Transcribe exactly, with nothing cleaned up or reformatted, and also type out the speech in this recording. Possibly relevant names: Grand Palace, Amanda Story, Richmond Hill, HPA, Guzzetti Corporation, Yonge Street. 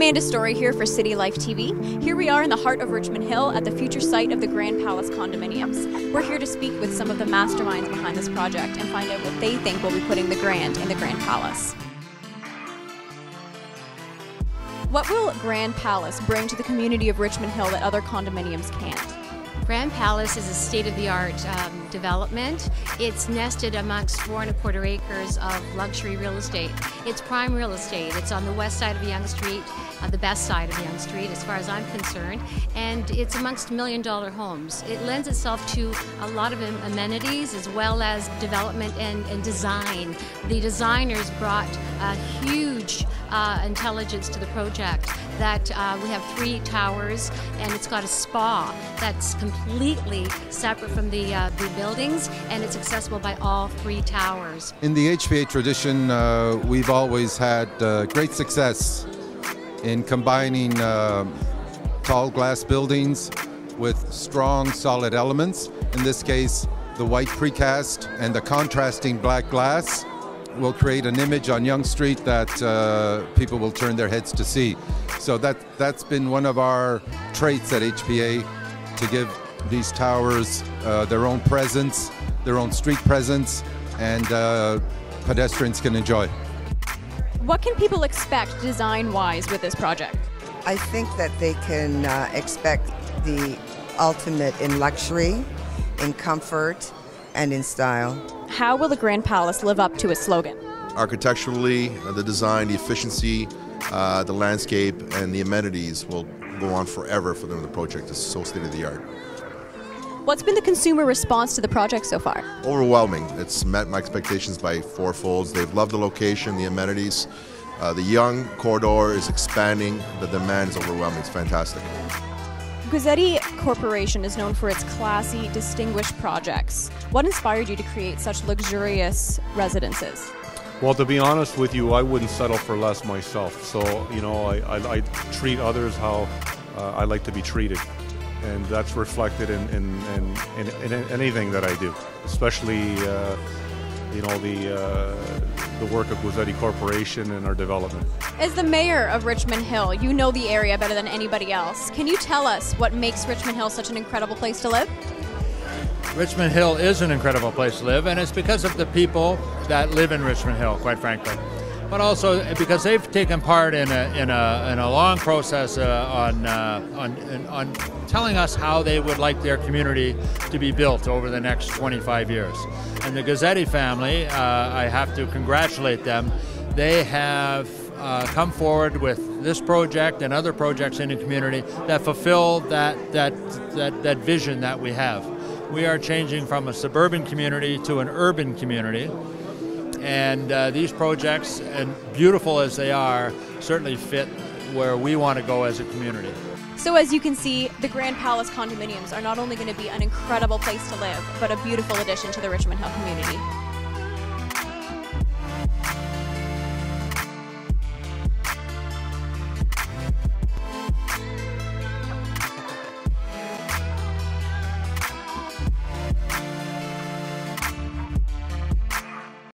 Amanda Story here for City Life T V. Here we are in the heart of Richmond Hill at the future site of the Grand Palace condominiums. We're here to speak with some of the masterminds behind this project and find out what they think will be putting the Grand in the Grand Palace. What will Grand Palace bring to the community of Richmond Hill that other condominiums can't? Grand Palace is a state-of-the-art um, development. It's nested amongst four and a quarter acres of luxury real estate. It's prime real estate. It's on the west side of Yonge Street, uh, the best side of Yonge Street as far as I'm concerned, and it's amongst million-dollar homes. It lends itself to a lot of amenities as well as development and, and design. The designers brought a huge uh, intelligence to the project that uh, we have three towers, and it's got a spa that's complete completely separate from the, uh, the buildings, and it's accessible by all three towers. In the H P A tradition, uh, we've always had uh, great success in combining uh, tall glass buildings with strong solid elements. In this case, the white precast and the contrasting black glass will create an image on Yonge Street that uh, people will turn their heads to see. So that, that's been one of our traits at H P A, to give these towers uh, their own presence, their own street presence, and uh, pedestrians can enjoy. What can people expect design-wise with this project? I think that they can uh, expect the ultimate in luxury, in comfort, and in style. How will the Grand Palace live up to its slogan? Architecturally, uh, the design, the efficiency, uh, the landscape, and the amenities will go on forever for them. The project is so state-of-the-art. What's been the consumer response to the project so far? Overwhelming. It's met my expectations by fourfolds. They've loved the location, the amenities. Uh, the Yonge corridor is expanding. The demand is overwhelming. It's fantastic. Guzzetti Corporation is known for its classy, distinguished projects. What inspired you to create such luxurious residences? Well, to be honest with you, I wouldn't settle for less myself. So, you know, I, I, I treat others how uh, I like to be treated. And that's reflected in, in, in, in, in anything that I do, especially, uh, you know, the, uh, the work of Guzzetti Corporation and our development. As the mayor of Richmond Hill, you know the area better than anybody else. Can you tell us what makes Richmond Hill such an incredible place to live? Richmond Hill is an incredible place to live, and it's because of the people that live in Richmond Hill, quite frankly. But also because they've taken part in a, in a, in a long process uh, on, uh, on, on telling us how they would like their community to be built over the next twenty-five years. And the Guzzetti family, uh, I have to congratulate them. They have uh, come forward with this project and other projects in the community that fulfill that, that, that, that vision that we have. We are changing from a suburban community to an urban community, and uh, these projects, and beautiful as they are, certainly fit where we want to go as a community. So as you can see, the Grand Palace condominiums are not only going to be an incredible place to live, but a beautiful addition to the Richmond Hill community.